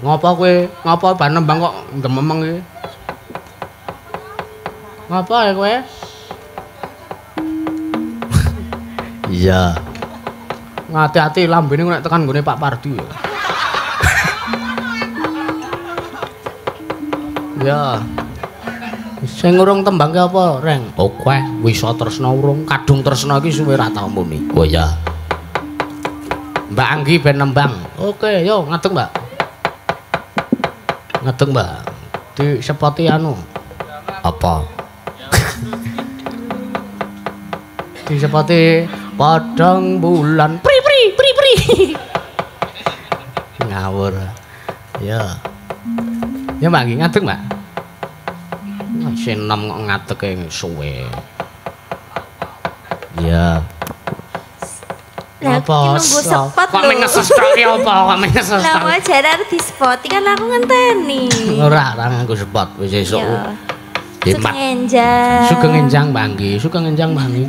Ngapa kowe? Ngapa panembang kok dememeng iki? Ngapa ya kowe? Iya. Ngati-ati lambene nek tekan nggone Pak Pardi ya. Ya. Sing urung tembang ki apa, Reng? Oh, kowe wisa tresno urung? Kadungtresno iki suwe ra tau muni. Oh ya. Mbak Anggi ben nembang. Oke, yo ngadeg, Mbak. Ngadeg, Mbak. Di sepoti anu. Apa? Di sepoti padang bulan. Pri pri pri pri. Ngawur. Ya. Ya Mbak Anggi ngadeg, Mbak. Sinem kok ngadege suwe. Ya. Apa? Kok mengeses tok ya apa? Kok mengeses tok. Lah wajar arep dispoti kan aku ngenteni. Ora, ora nganggo spot wis esuk. Sugeng enjang. Sugeng enjang, Mbak nggih. Sugeng enjang, Mbak nggih.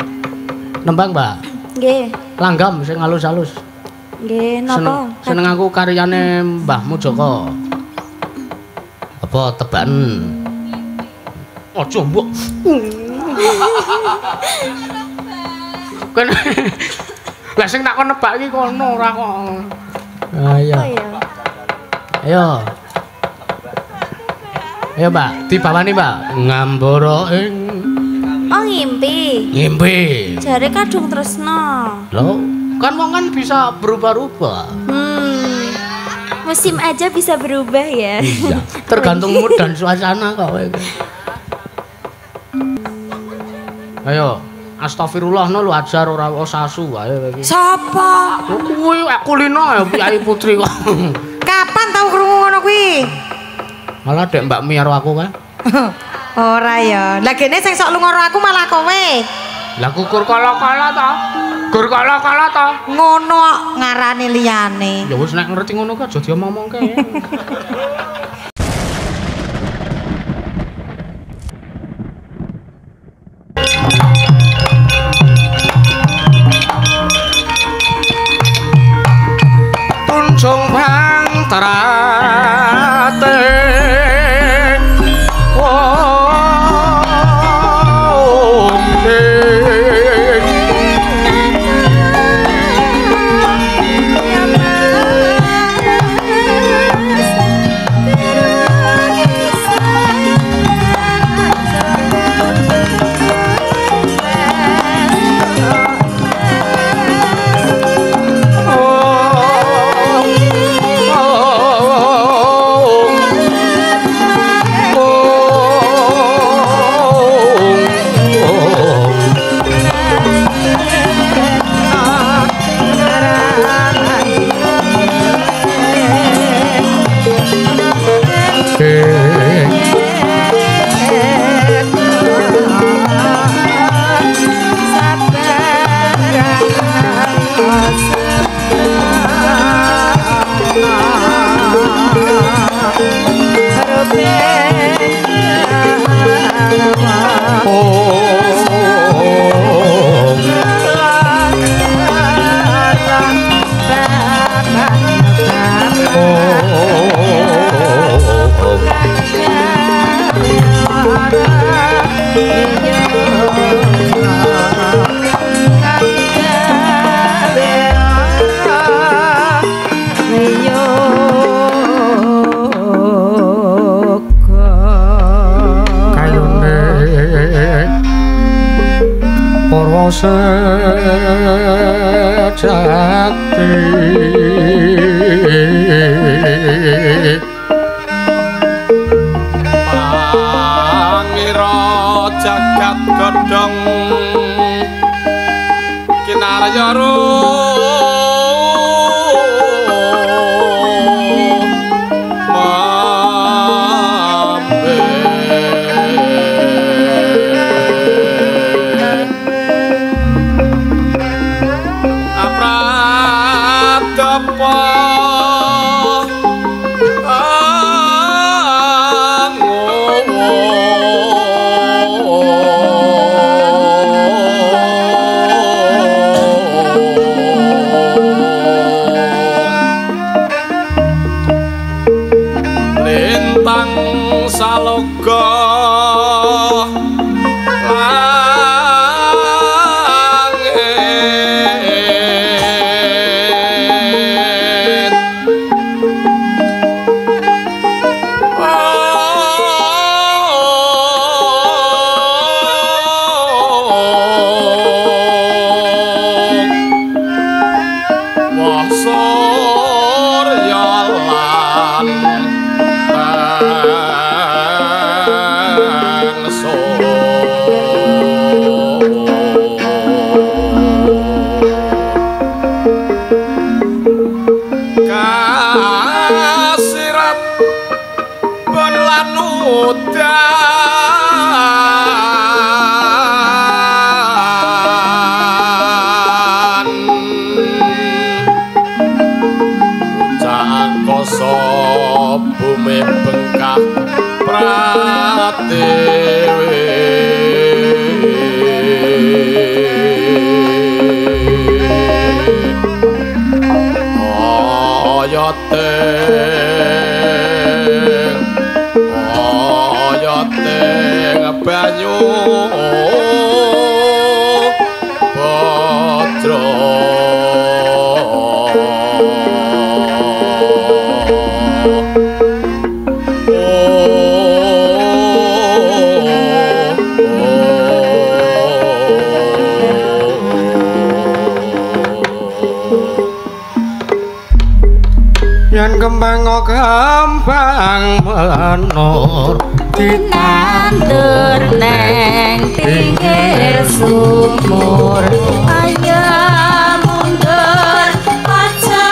Nembang, Mbak? Nggih. Langgam sing alus-alus. Nggih, napa? Seneng aku karyane Mbahmu Joko. Apa tebakan? Aja, Mbok. Kan lah sing tak kon nebak iki kono ora kok. Ah iya. Ayo. Ayo, Mbak, dibawani, Mbak. Ngambara ing oh ngimpi. Ngimpi. Jare Kadungtresno. Lho, kan wong kan bisa berubah-ubah. Musim aja bisa berubah ya. Iya. Tergantung mood dan suasana kok. Ayo. Astagfirullah no lu ajar ora osasu ae iki. Sapa? Kuwi kulino ya Kyai Putri kok. Kapan tau krungu ngono kuwi? Malah dek Mbak Mi karo aku kan. Ora ya. Lah kene sing sok lunga karo aku malah kowe. Lah kukur kala-kala ta. Gur kala-kala ta. Ngono kok ngarani liyane. Ya wis nek ngerti ngono kok aja diomongke. Apa Bang Salogoh langit wah suryalan bumi bengkak pratiwi oyoting banyu bodro yang kembang kembang menur ditandur neng pinggir sumur ayo mundur aja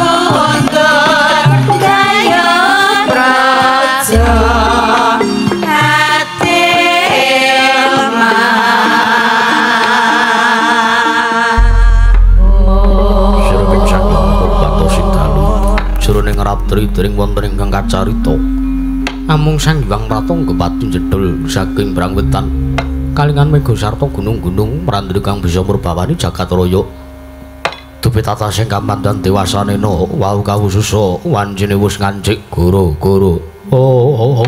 mundur gaya praja hati jroning raptri dering wonten ingkang kacarita amung Sang Hyang Pratangga pati jedhul saking brangwetan kalingan Megasarta gunung-gunung mrandhri kang bisa murbawani jagat raya dupet tatasing kamandan dewasanena wau kawususa wancine wis ngancik goro-goro oh.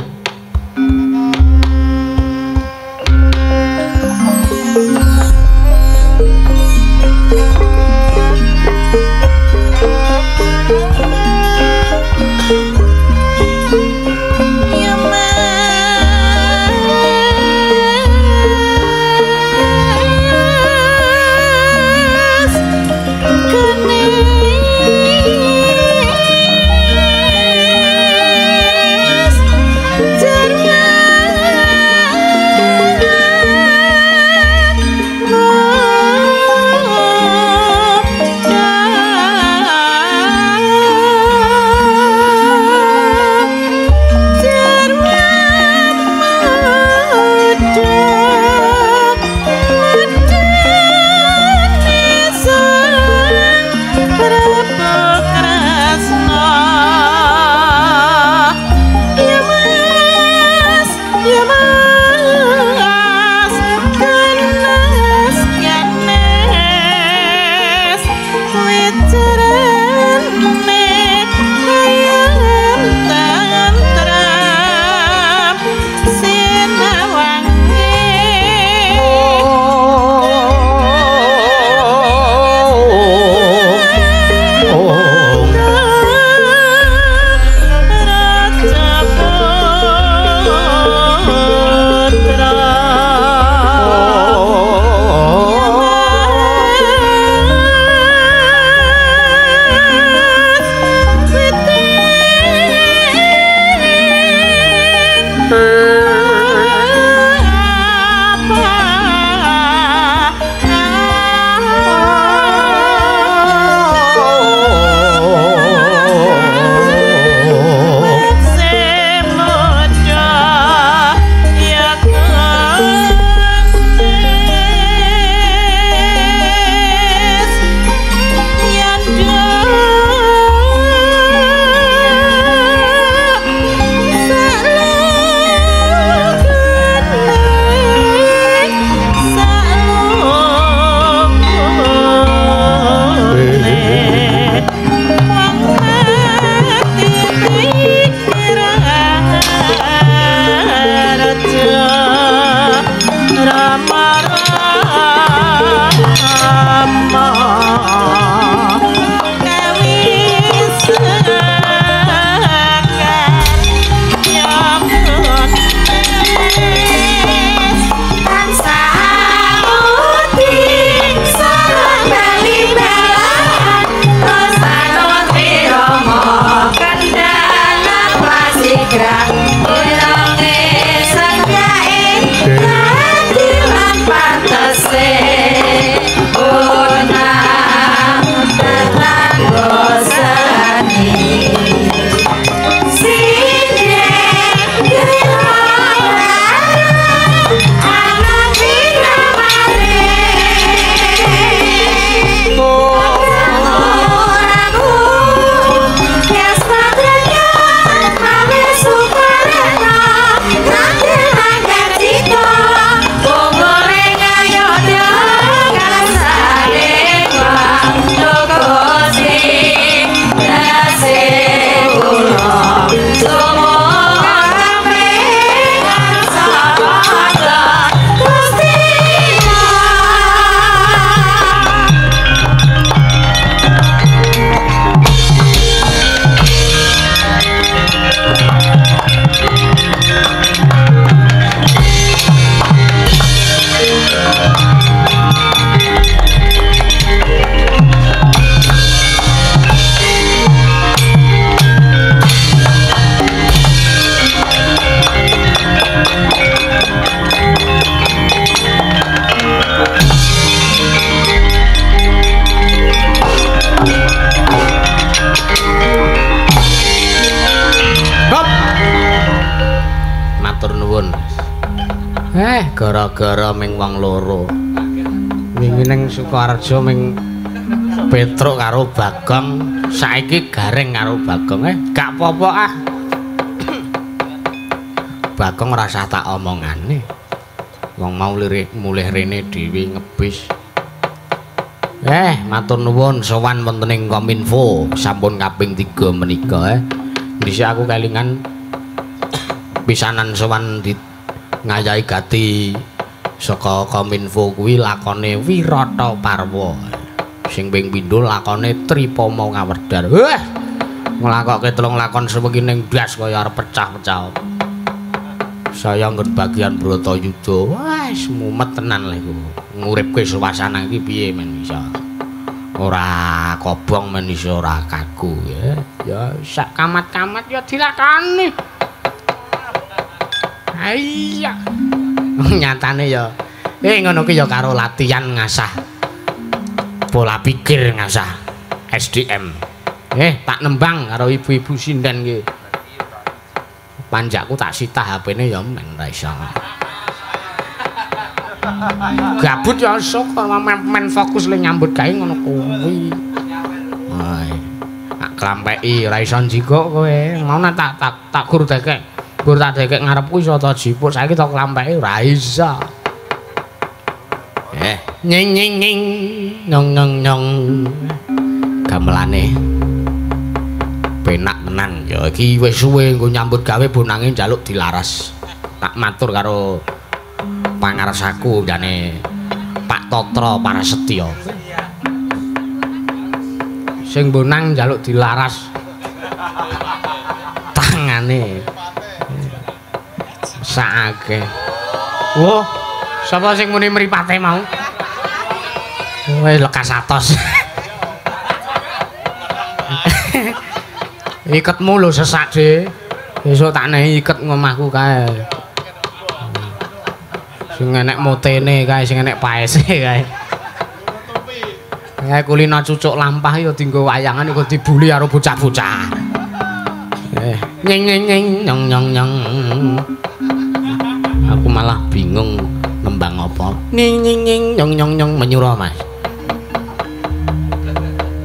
suwun. Gara-gara ming wong loro. Wingi ning Sukoharjo ming Petruk karo Bagong, saiki garing karo Bagong. Gak apa-apa ah. Bagong rasah tak omongane. Wong mau mulih rene dhewe ngebis. Matur nuwun sowan wonten ing Kominfo sampun kaping 3 menika. Dhisik aku kelingan pisanan sowan di ngayahi gati saka Kominfo kuwi lakone Wirata Parwa. Sing ping pindho lakone Tripama Ngawerdar. Wah, nglakokke 3 lakon sewengi ning blas kaya arep pecah-pecah. Saya nggon bagian Bratayuda. Wis mumet tenan lho iku. Nguripke suasana iki piye men iso. Ora kobong men iso ora kaku ya. Ya sak kamat-kamat ya dilakoni. Iya. Nyatane ya ngono ki ya karo latihan ngasah pola pikir, ngasah SDM. Tak nembang karo ibu-ibu sinden ki. Panjakku tak sitah HP-ne ya men ra iso. Gabut ya sok men fokus le nyambut gawe ngono kuwi. Tak klampeki ra iso njikuk kowe. Ngono tak gur dekek. Gur tak dekek ngarepku iso ta jipuk. Saiki tak klampeki ra iso. Nying nying nying nyong nyong nyong. Gamelane penak tenan ya iki wis suwe nggo nyambut gawe bonange njaluk dilaras. Tak matur karo pangarsaku jane Pak Tatra Parasetyo. Sing bonang njaluk dilaras. Tangane saake. Wah, sapa sing muni mripate mau? Wis lekas atos. Iketmu lho sesak sih. Besok tak nehi iket ngomahku kae. Sing enek motene kae, sing enek paese kae. Kae kulino cucuk lampah ya dienggo wayangan iku dibuli karo bocah-bocah. Nying nying nying nyong nyong nyong. Aku malah bingung nembang apa. Nying nying nying nyong nyong nyong menyuruh Mas.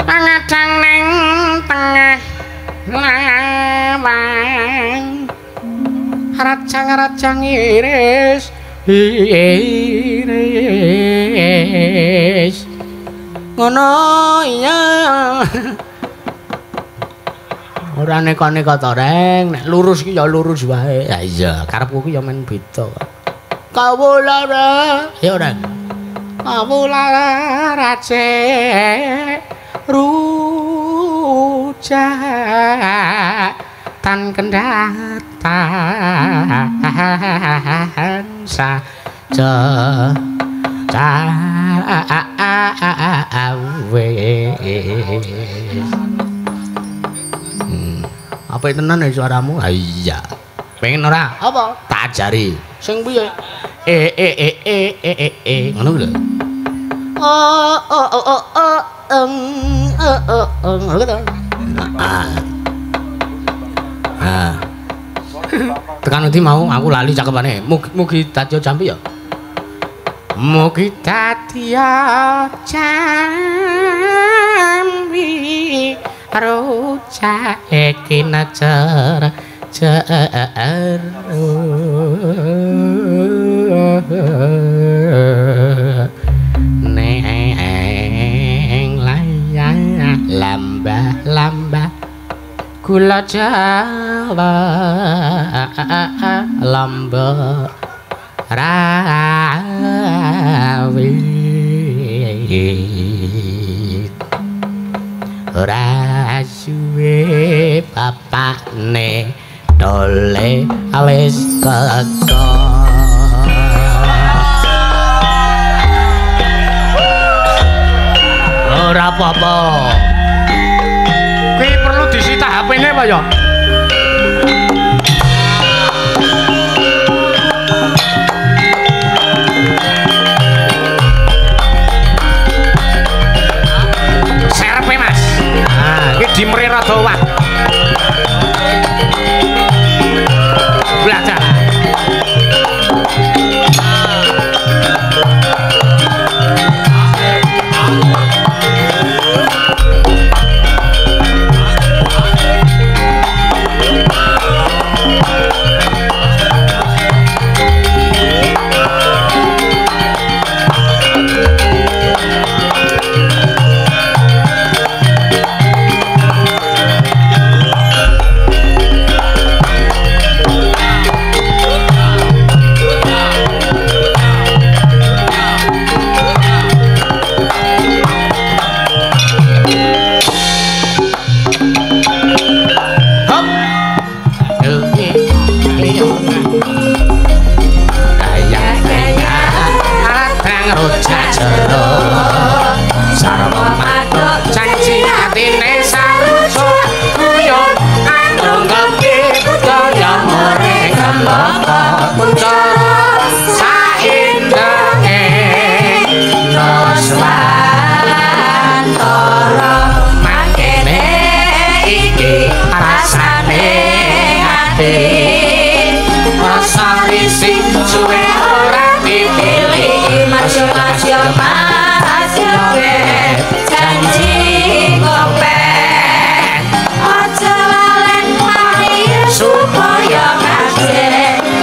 Tangadang neng tengah lawang racang-racang iris iris ngono iya ora neka-neka to reng nek lurus ki ya lurus wae ya iya karepku ki ya men beda kawulara ya ora kawulara race rujak tan kendatan saja apa itu tenan suaramu? Iya pengen ora? Apa? Tak ajari sing piye? Ngono lho tekan nanti mau aku lali cakepane mugi tatya jampi ya mugi tatya jampi roca ekina cer lambah-lambah gula Jawa lambah rawit rasuwe bapakne dole wis kekon ora apa-apa. Kuwi perlu disita HP-ne apa ya? Serpe Mas. Ah, iki dimre rada wah. Belajar. ati rasa risih suwe ora dipilih masya janji kopek aja lalen lari supaya ngasih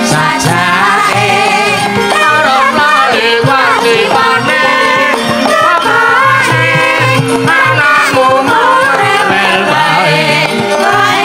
sajae tarot lari wati wane bapae anakmu merewel wae wae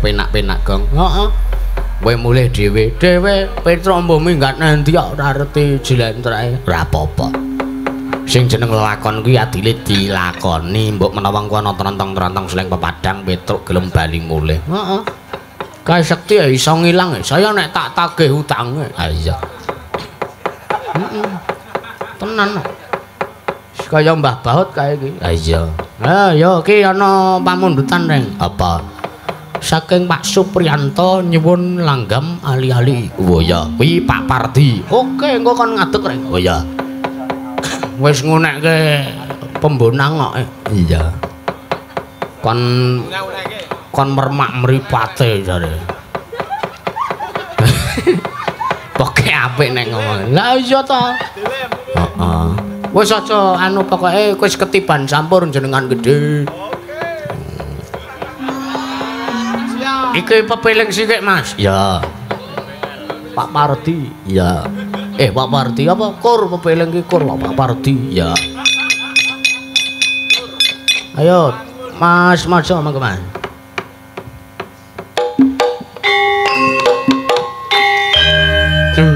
penak-penak gong, kowe mulih dhewe Petra mbok minggat nanti ora reti jlentreh ora apa-apa. Sing jeneng lelakon kuwi adile dilakoni, mbok menawa kuwi ana trontong-trontong sleng pepadang Petruk gelem bali mulih. Heeh. Kae sekti ya iso ngilang, saya nek tak tagih utange. Ha iya. Heeh. Tenan. Kaya Mbah Baut kae iki. Ha iya. Ha ya iki ana pamundutan reng. Apa? Saking Pak Supriyanto nyewun langgam ali-ali. Oh ya, kuwi Pak Pardi. Oke, engko kon ngadeg rek. Oh ya. Wis ngunekke pembonang kok. Iya. Kon mermak mripate jare. Pokoke apik nek ngomong. Lah iya ta. Heeh. Wis aja anu pokoke wis ketiban sampur jenengan gedhe. Iki pepeling sikik Mas. Ya. Pak Pardi. Ya. Pak Pardi apa? Kur pepeling ki kur Pak Pardi. Ya. Ayo, Mas maju monggo Mas. Dung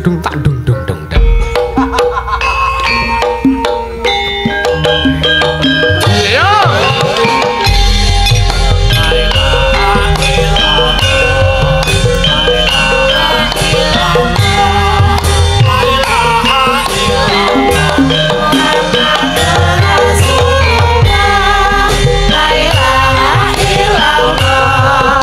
dung tak dung dung dung dung. La ilaha illallah.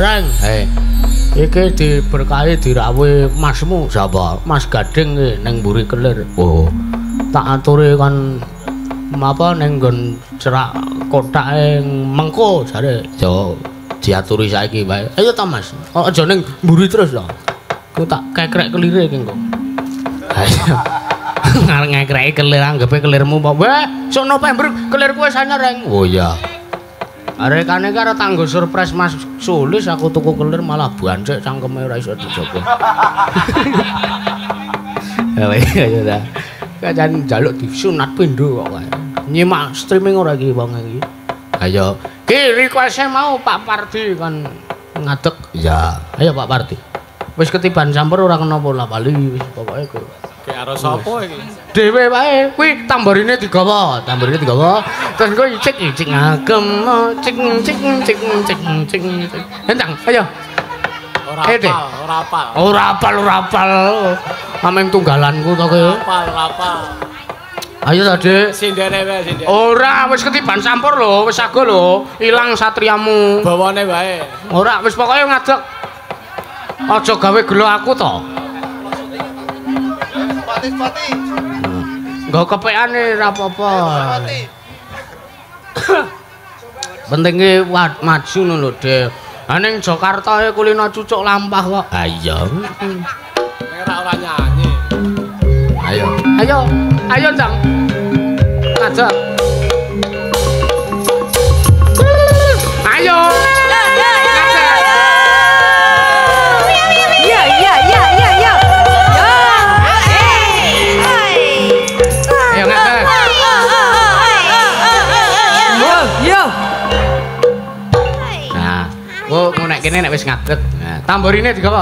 Reng, iki diberkahi dirawuh masmu sapa? Mas Gading iki ning Mburi Kelir. Oh. Tak aturi kan apa ning nggon cerak kotake mengko jare. Ya diaturi saiki wae. Ayo ta Mas. Aja ning mburi terus to. Ku tak kekrek kelire iki engko. Ayo. Ngekreki kelir anggepe kelirmu apa? Weh, sono pember kelirku wis anyar, Reng. Oh iya. Rekane karo tanggo surprise Mas Sulis aku tuku kelir malah bancik cangkeme ora iso dijogo. Ayo ta. Kacan njaluk disunat pindho kok. Nyimak streaming ora iki wong iki. Ayo, ki request-e mau Pak Pardi kan ngadeg. Ya, ayo Pak Pardi. Wis ketiban samper ora kena pola bali wis pokoke kok. Ki arep sapa iki? Dhewe wae kuwi tamborine digawa terus kowe icik-icik ngagem cik entang ayo ora apal ameng tunggalanku to kowe ora apal ayo ta Dik sindene wae sindene ora wis ketiban sampur lho wis sago lho ilang satriamu bawane wae ora wis pokoke ngadeg aja gawe gelo aku to pati gak kepeane rapopo pentingnya maju lho Dek aneng Jakarta ya kulino cucuk lampah kok ayo merah orang nyanyi ayo Jang ngajak ayo kene nek wis ngadeg. Nah, tamborine digawa.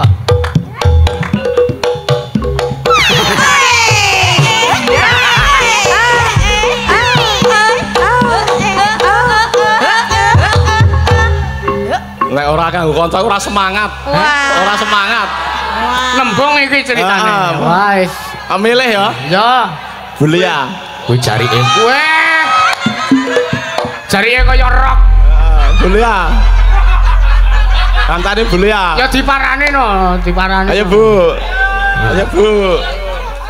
Lek ora kanggo kanca ora semangat. Ora semangat. Nembung iki ceritane. Wah, wis. Milih ya. Ya. Bulia. Kuwi jarike. Kowe. Jarike kaya rok. Bulia. Kantane boleh ya. Ya diparane no, diparane. Ayo Bu.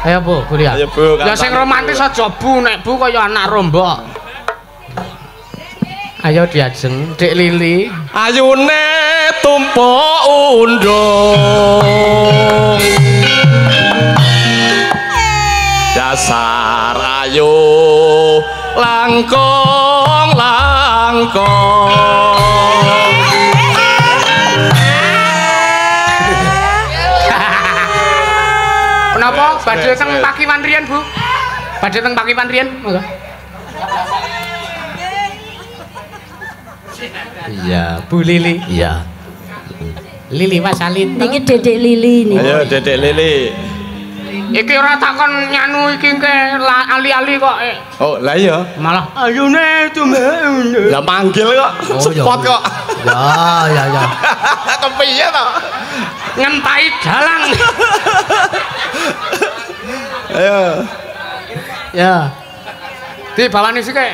Ayo Bu, boleh ya. Ya sing romantis aja Bu, nek Bu kaya anak rombok. Ayo diajeng, Dik Lili. Ayune tumpuk undung. Dasar ayo langkong. Badhe teng Pakiwan Rian, Bu. Badhe teng Pakiwan Rian, monggo. Iya, Bu Lili. Iya. Lili Wasalin. Niki Dedek Lili niki. Ayo Dedek Lili. Iki ora takon nyanu iki ali-ali kok. Oh, lah iya. Malah ayune tumeh. Lah manggil kok, spot kok. Ya. Kepiye to? Ngentai dalang. Ayo. Ya. Dibawani sik kek.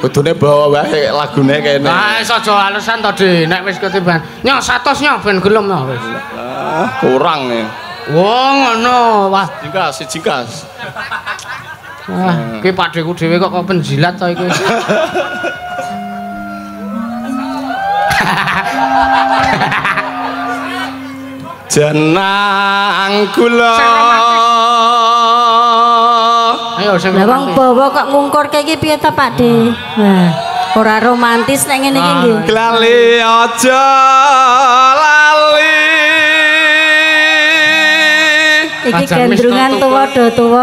Kudune bawa wae lagune kene. Ah, aja alasan to, Dik. Nek wis ketiban. Nyo 100 nyo ben gelem to wis. Ah, kurang. Wah, ngono. Wah, jingkas. Wah, ki pakdeku dhewe kok penjilat to iki. Jenang kula. Ayo sing wong bawa kok ngungkurke iki piye to, Pakde? Nah, ora romantis nek ngene iki nggih. Glali aja lali. Iki gendrungan tuwa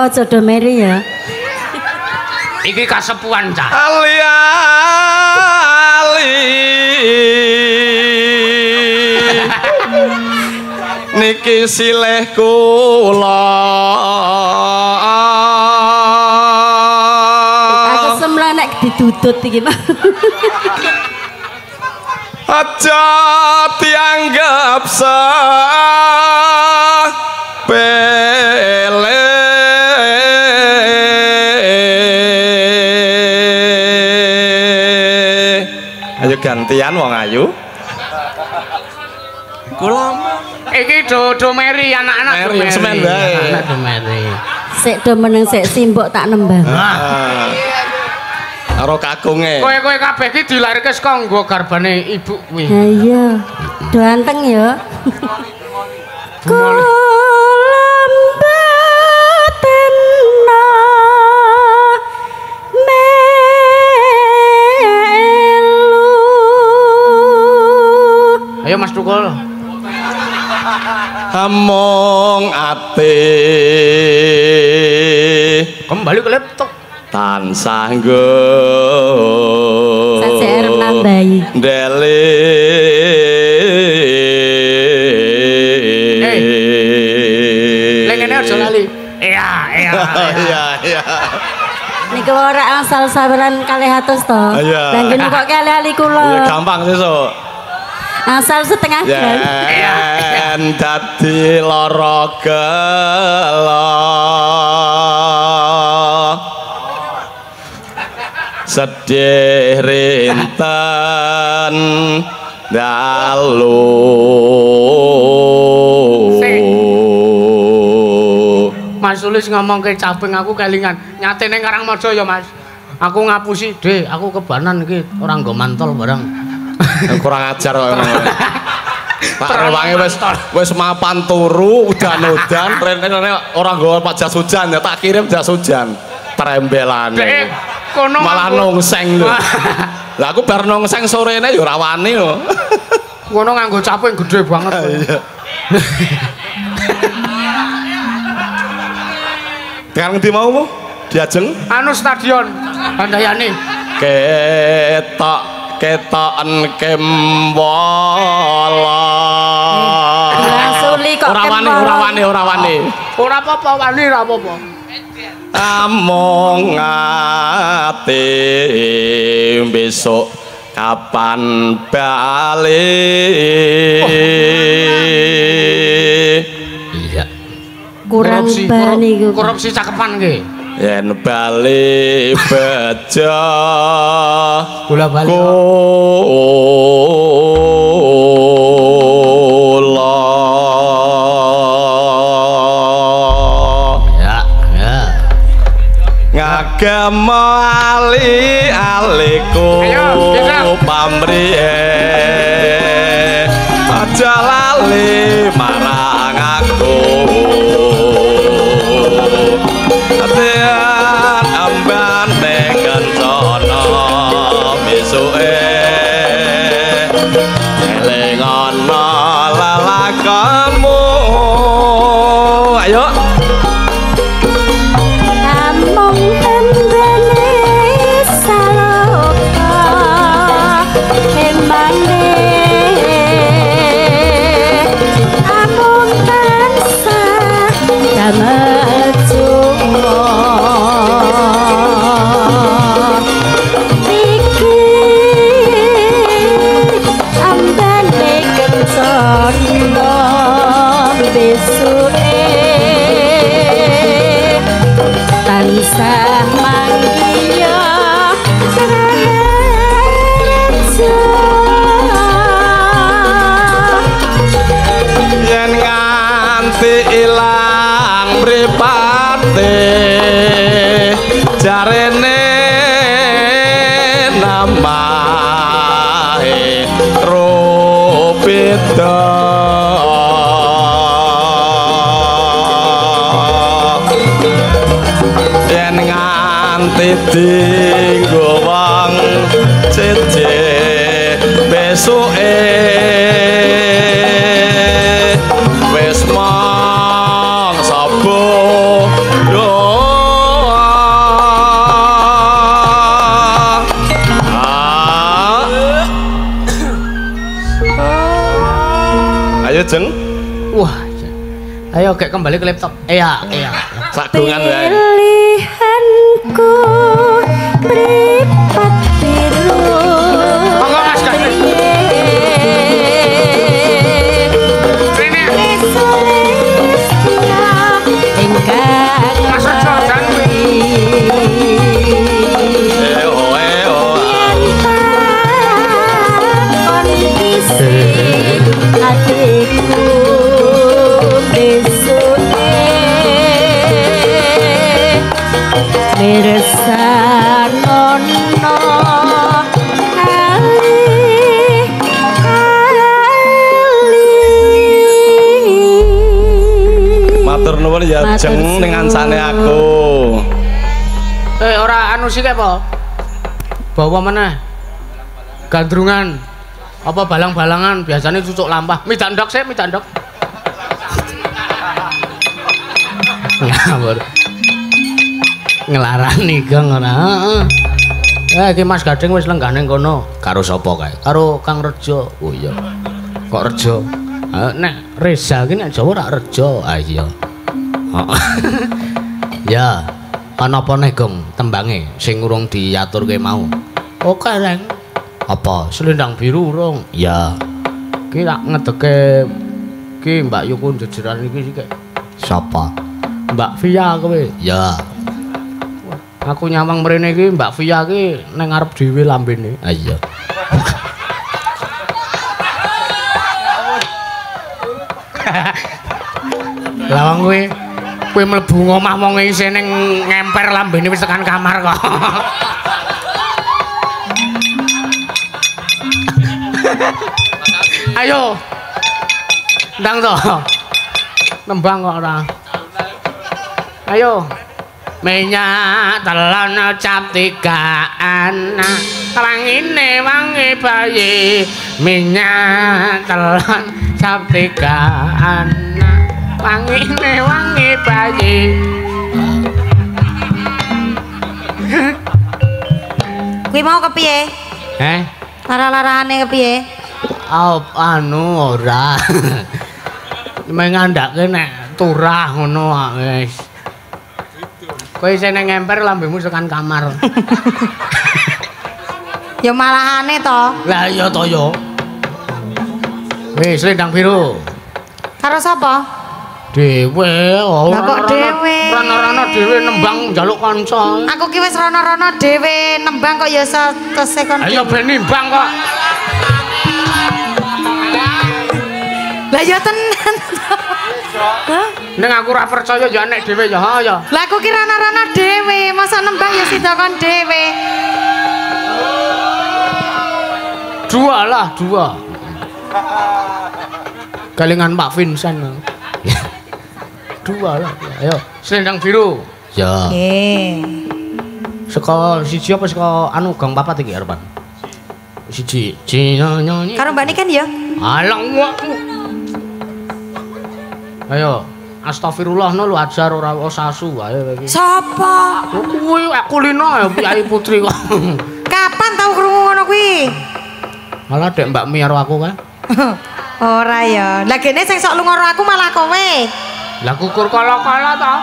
aja do meri ya. Iki kasepuan cah. Ali ali. Niki silih kula. Aku semlah nek didudut iki, Pak. Aja dianggap sepele. Ayo gantian wong ayu. Kula iki do meri anak-anak do meri. Anak do meri. Sik do meneng sik simbok tak nembang. Karo kagunge. Kowe kabeh iki dilahirke saka nggo garbane ibu kuwi. Ha iya. Do anteng ya. Ayo Mas Tukul. Among ate kembali ke laptop. Tansah nggo. Sacer nambahi. Dele. Hey. Lengene aja lali. Iya. Niku ora asal saweran 200 to. Lah ngene kok kalih-alih kula. Gampang sesuk. Asal setengah jam. Yen dadi lara gelo sedih rinten dalu. Mas Sulis ngomong ke caping aku kelingan. Nyatene Karangmaja ya Mas. Aku ngapusi deh. Aku kebanan iki orang go mantol barang. Kurang ajar kok emang. Pak Rewangi wis mapan turu udan-udan rene ora nggawa Pak jas hujan ya tak kirim jas hujan trembelane. Malah nungseng lho. Lah aku bar nungseng sorene ya ora wani lho. Ngono nganggo caping gedhe banget. Tekan ngendi maumu? Diajeng anu stadion Handayani. Ketok ketaen kembala. Ora wani. Ora apa-apa wani ora apa-apa. Among ati besok kapan bali. Iya. Kurang ban iku. Korupsi cakepan nggih. Yen bali bejo kula bali kula ya ngagem ali pamrihe aja lali marang aku atean amban neken sono besoke eling ana lelakanmu ayo among endene saloka embane among tansa damai ilang pripate yen nganti dinggo wong cecek besuke wis mangsa bodho ayo jeng wah ayo kayak kembali ke laptop iya sagungan ya ku pripat biru ya jeng dengan sane aku ora anu sik apa bawa meneh gandrungan apa balang-balangan biasanya cucuk lampah midandok sik midandok ngelarani geng ora heeh iki Mas Gading wis lenggane kono karo sapa kae karo Kang Rejo oh iya kok Rejo nek Reza iki nek Jawa rak Rejo ah iya ya ana apa neh gong tembange sing urung diaturke mau oke reng apa selendang biru urung ya iki lak ngedeke iki Mbak Yu kun jejeran iki sik sapa Mbak Via kowe ya aku nyawang mrene iki Mbak Via iki ning ngarep dhewe lambene ah iya lawang kowe kowe mlebu omah wong isih ning ngemper lambene wis tekan kamar kok. Ayo. Ndang to. Nembang kok ora. Ayo. Minyak telan cap tiga anak. Rangine wangi bayi minyak telan cap tiga anak. Wangi bayi kuwi mau kepiye? Lara-larane kepiye? Anu ora mengandake nek turah ngono wis kowe seneng ngemper lambemu tekan kamar ya malahane to lah iya to ya wis selendang biru karo sapa? Dewe, oh, kok dewe, rono-rono dewe nembang jaluk konco. Aku ki wis rono-rono dewe nembang kok ya setese kon. Ayo ben nimbang kok. Lah ya tenan. Hah? Ning aku ora percaya ya nek dewe ya ha ya. Lah aku ki rono-rono dewe, masa nembang ya sida kon dewe. Dua. Kalingan Pak Vincent. Dua lah, ayo selendang biru. Ya. Oke. Seko siji apa seko anu gang papat iki arepan. Siji. Jinonyo. Karo mbane kan ya. Alang wae. Ayo, astagfirullahno lu ajar ora osasu ae iki. Sapa? Kuwi aku lino ya Kyai Putri kok. Kapan tau krungu ngono kuwi? Malah dek Mbak Mi karo aku kan. Ora ya. Lah gene sing sok lunga karo aku malah kowe. Lah kukur kala-kala ta?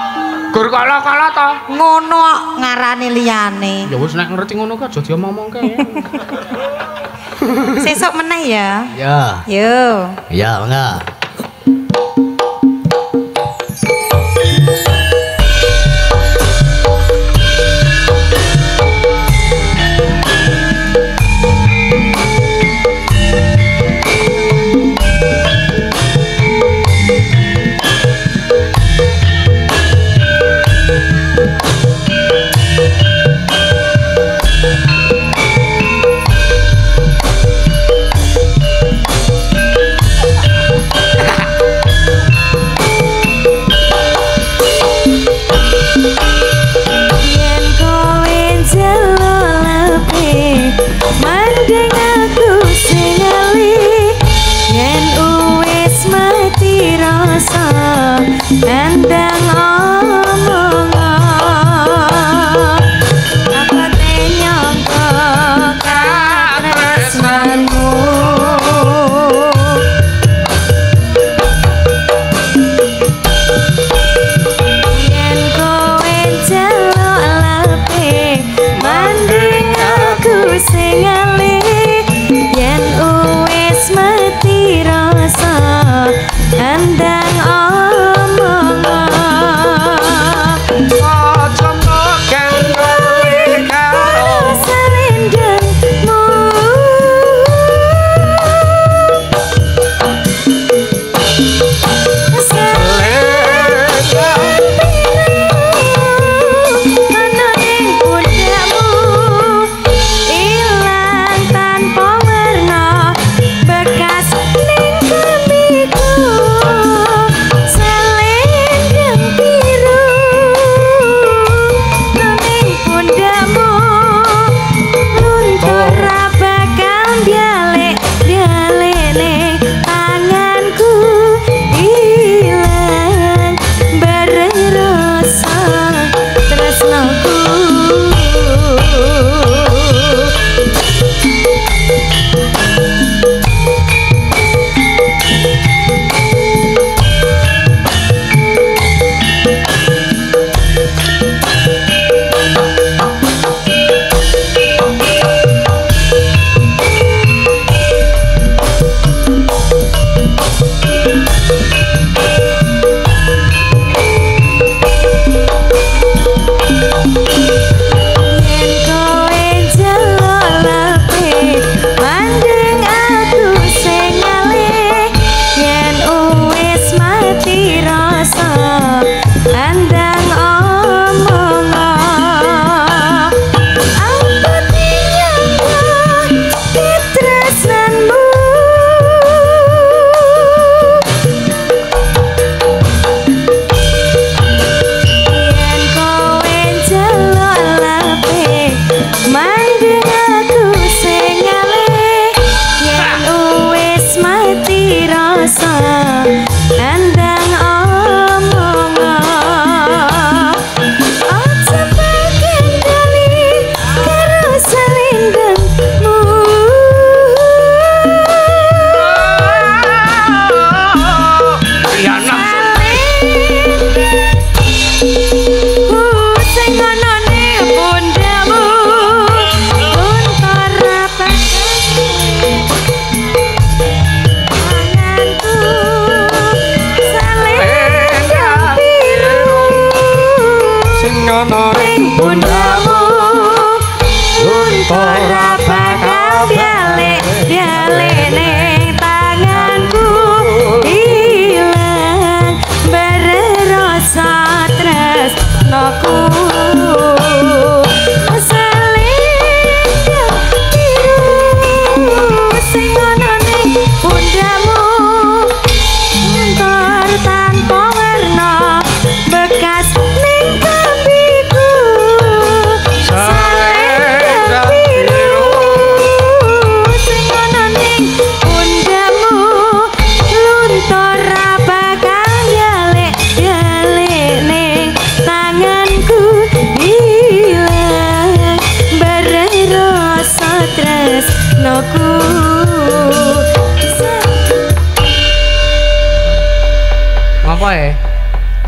Gur kala-kala ta? Ngono ngarani liyane. Ya wis nek ngerti ngono kok aja diomong-omongke. Sesuk meneh ya. Ya. Yo. Ya, monggo.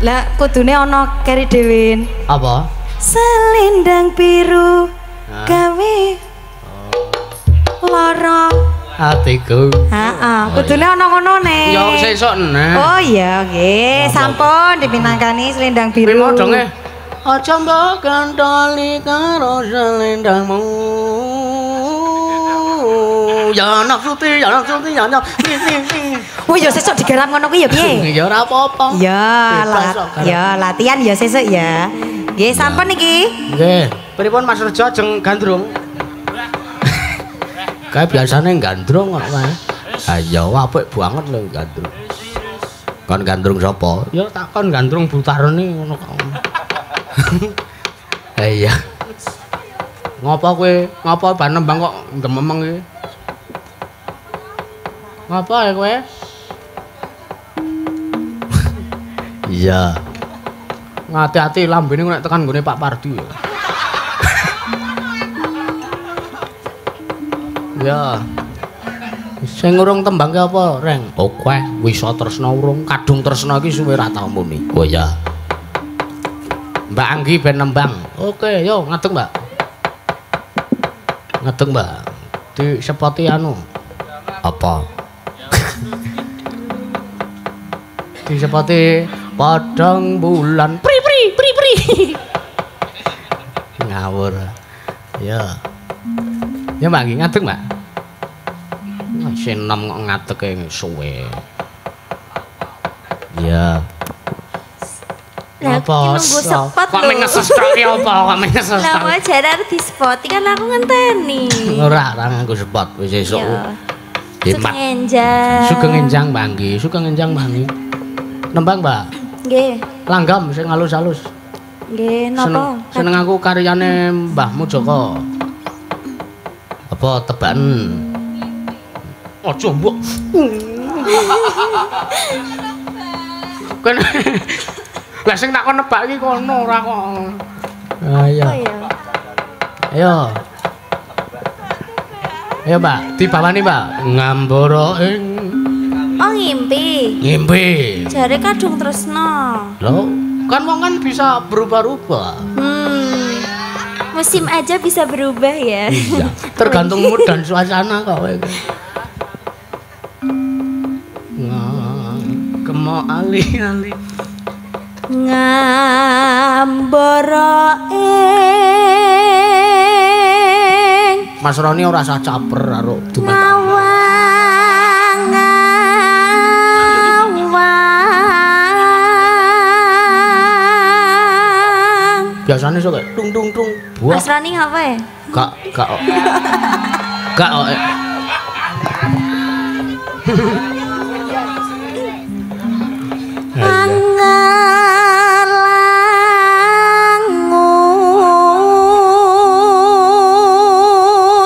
Lah kudune ana keri dhewe. Apa? Selendang biru gawe lara hatiku. Heeh, kudune ana ngono ne. Ya sesuk ne. Oh iya nggih, sampun dipinangkani selendang biru. Primo donge? Aja mbok kantoli karo selendangmu. Ya anak suti, ya anak suti, ya anak suti. Wah, ya sesok digarap ngono kuwi ya piye? Ya ora apa-apa. Ya, latihan ya sesok ya. Nggih, sampun niki. Nggih. Pripun Mas Rejo ajeng gandrung? Kae biasane gandrung kok wae. Ha ya apik banget lho gandrung. Kon gandrung sapa? Ya takon gandrung Butarni ngono kok. Ha iya. Ngopo kowe? Ngopo panembang kok gememeng iki? Ngopo ya kowe? Iya. Ngati-ati lambene nek tekan nggone Pak Pardi ya. Ya. Sing urung tembang ki apa, Reng? Kowe wisa tresna urung? Kadungtresno iki suwe ra tau muni. Oh ya. Mbak Anggi ben nembang. Oke, yo ngadeg, Mbak. Ngadeg, Mbak. Di sepoti anu. Apa? Seperti padang bulan pri ngawur ya ya Mbak nggih ngadeg Mbak sing nom kok ngadege suwe ya apa kok mengeses tok ya apa kok mengeses tok lha kok jare arep dispoti kan aku ngenteni ora nganggo spot wis esuk sugeng enjang Mbak nggih sugeng enjang Mbak nggih nembang Mbak? Nggih. Langgam sing halus-halus. Nggih, napa? Seneng aku karyane Mbahmu Joko. Apa tebakan? Aja mbok. Kan lah sing tak kon nebak iki kono ora kok. Ha iya. Ayo. Ayo Mbak, dibawani Mbak. Ngambara ing oh ngimpi. Ngimpi. Jare Kadungtresno. Loh, kan wong kan bisa berubah-ubah. Musim aja bisa berubah ya. Iya, tergantung mood dan suasana kok. Kemok alih-alih. Ngambara ing. Mas Roni ora usah caper karo dumateng. Biasanya suka dung-dung-dung buah Mas Rani apa ya? Gak Pangelangut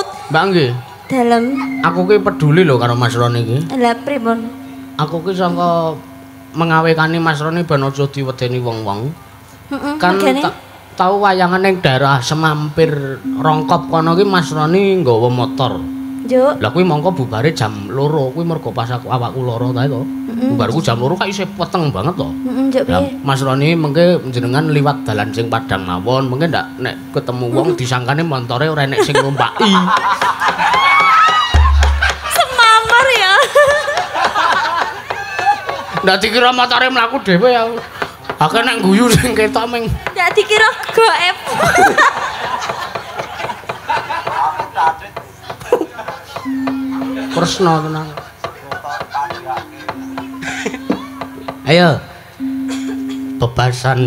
Mbak Anggi? Dalam aku ki peduli loh karo Mas Rani ki lah pripun? Aku ki sangka mengawekani Mas Rani ben aja diwedeni wong-wong kan tak tahu wayangan yang daerah semampir rongkop kono ki Mas Roni nggawa motor. Yo. Lah kuwi mongko bubare jam 2 kuwi mergo pas aku awakku lara ta to. Bubarku jam 2 kok isih peteng banget to. Mas Roni mengke njenengan liwat dalan sing padang mawon, mengke ndak nek ketemu wong disangkane montore ora enek sing numpaki. Semamar ya. Ndak dikira motore mlaku dhewe ya. Aku nak guyu dengan kereta meng. Tak dikira goep. Tresno tenang. Ayo. Bebasan.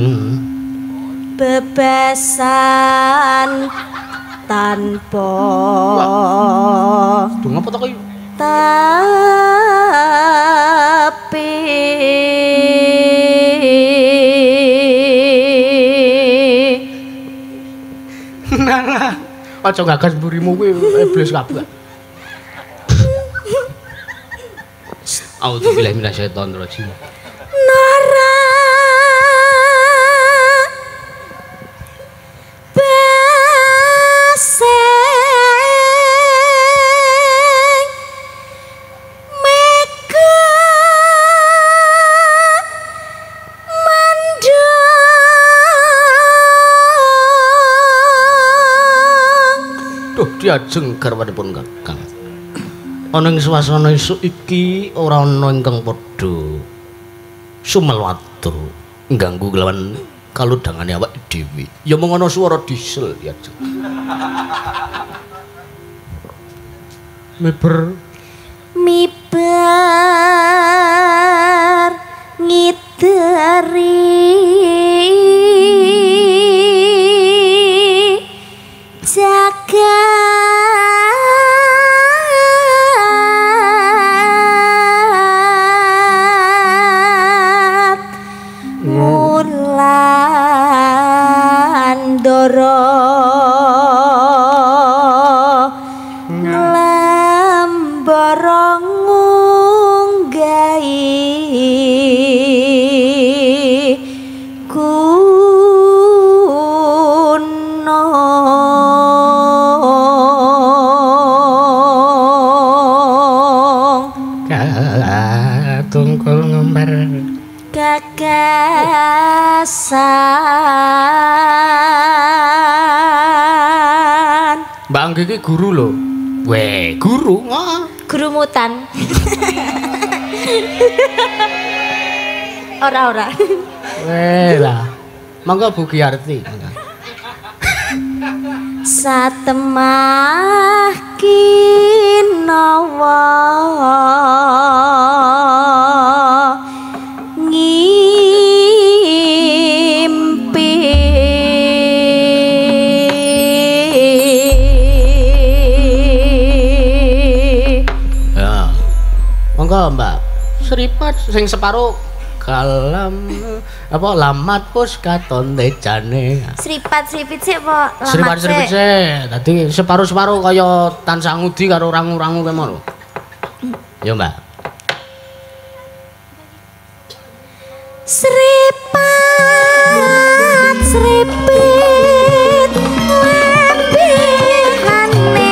Bebasan tanpa. Tunggu apa tak? Tapi. Aja gagas mburimu kuwi iblis kabeh. Auzubillahi minasyaitonir rajim. Nara Baseng Mega Mandi Duh, diajeng garwanipun Kakang. Ana ing swasana esuk iki ora ana ingkang padha sumelwatur ngganggu kelawan kaludangane awake dhewe. Ya mung ana swara diesel ya. Miber ngiteri jagat mulan doro lemborong nggahi tungkul ngembar gagasan Mbak Anggi ki guru lho. Weh, guru. Guru mutan. Ora-ora. Weh lah. Mangga Bu Kiyarti. Satemah kinawa ngimpi ya. Monggo Mbak Sripat sing separo kalam apa lamat pos katon decane Sripat sik po lamat sik dadi separo-separo kaya tansah ngudi karo rangu-rangu kemon lho ya Mbak Sripat lambihane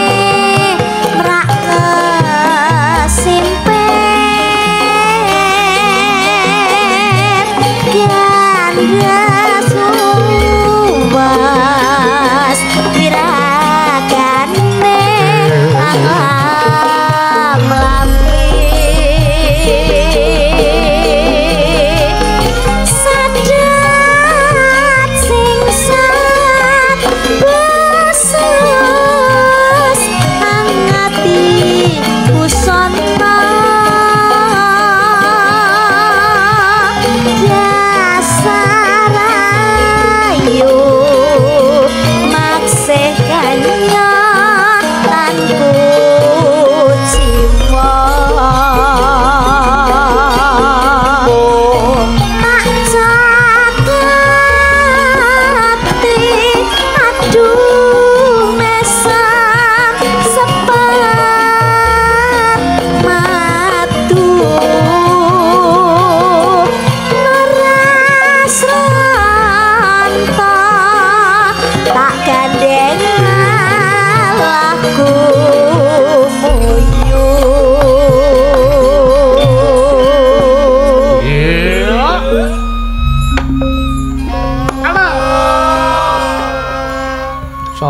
mrak kesimpen rasuwas pirakane sadat sing sat besus angati busana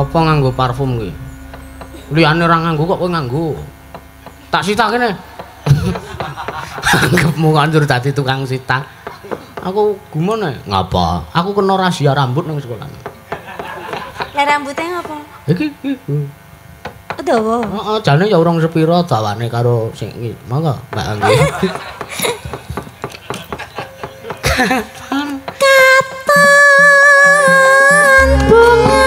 apa nganggo parfum kuwi. Liyane ora nganggo kok kowe nganggo. Tak sitah kene. Anggepmu kandur dadi tukang sitah. Aku gumone. Ngapa? Aku kena rahasia rambut nang sekolah. Lah rambute ngapa? Iki. Dawa. Heeh, jane ya urung sepira dawane karo sing iki. Monggo, Mbak Anggi. Katon bunga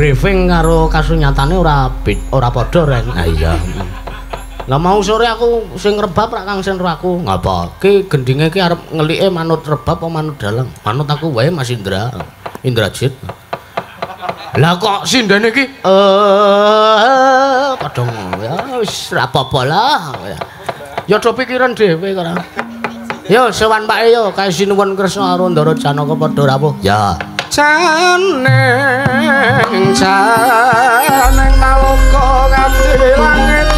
briefing karo kasunyatane ora padha reng. Ah iya. Lah mau sore aku sing rebab rak Kang Senro aku. Ngapa? Ki gendinge ki arep ngelike manut rebab apa manut dalem? Manut aku wae Mas Indra. Indrajit. Lah kok sindene ki padha wis rapopo lah. Ya do pikiran dhewe karo. Yo sewan Pak yo kae sinuwun Kresna Arundara Janaka padha rawuh. Ya. Janeng janeng maloka kabeh langit.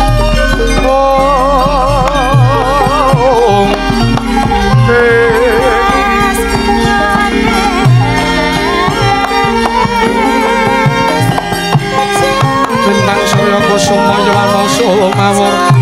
Bintang Surya Kusuma Yuwana Sumawur